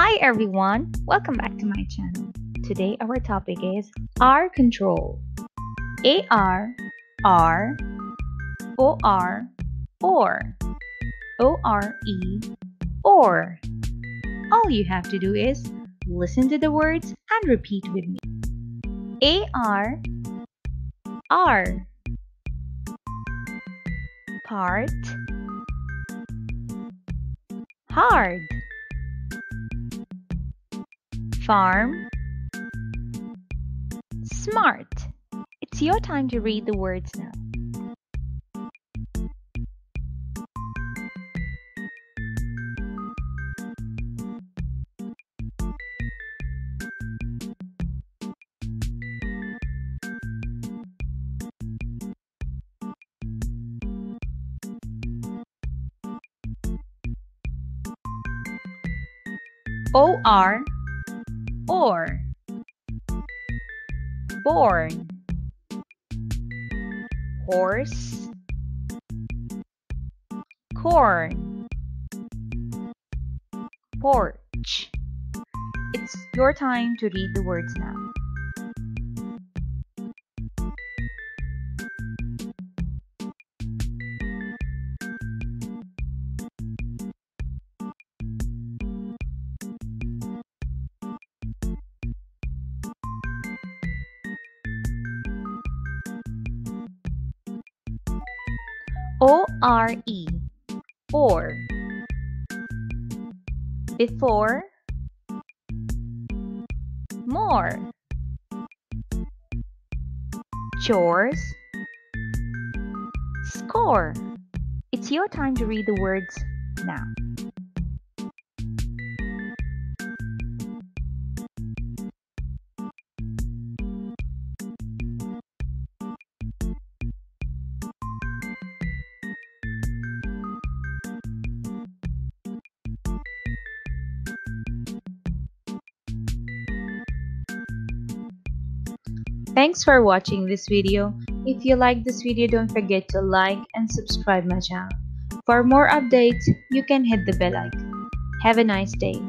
Hi everyone, welcome back to my channel. Today our topic is R control. AR, R, OR, OR, ORE, OR. All you have to do is listen to the words and repeat with me. AR, R, part, hard, farm, smart. It's your time to read the words now. OR, OR, born, horse, corn, porch. It's your time to read the words now. ORE, or, before, more, chores, score. It's your time to read the words now. Thanks for watching this video. If you like this video, don't forget to like and subscribe my channel. For more updates, you can hit the bell icon. Have a nice day.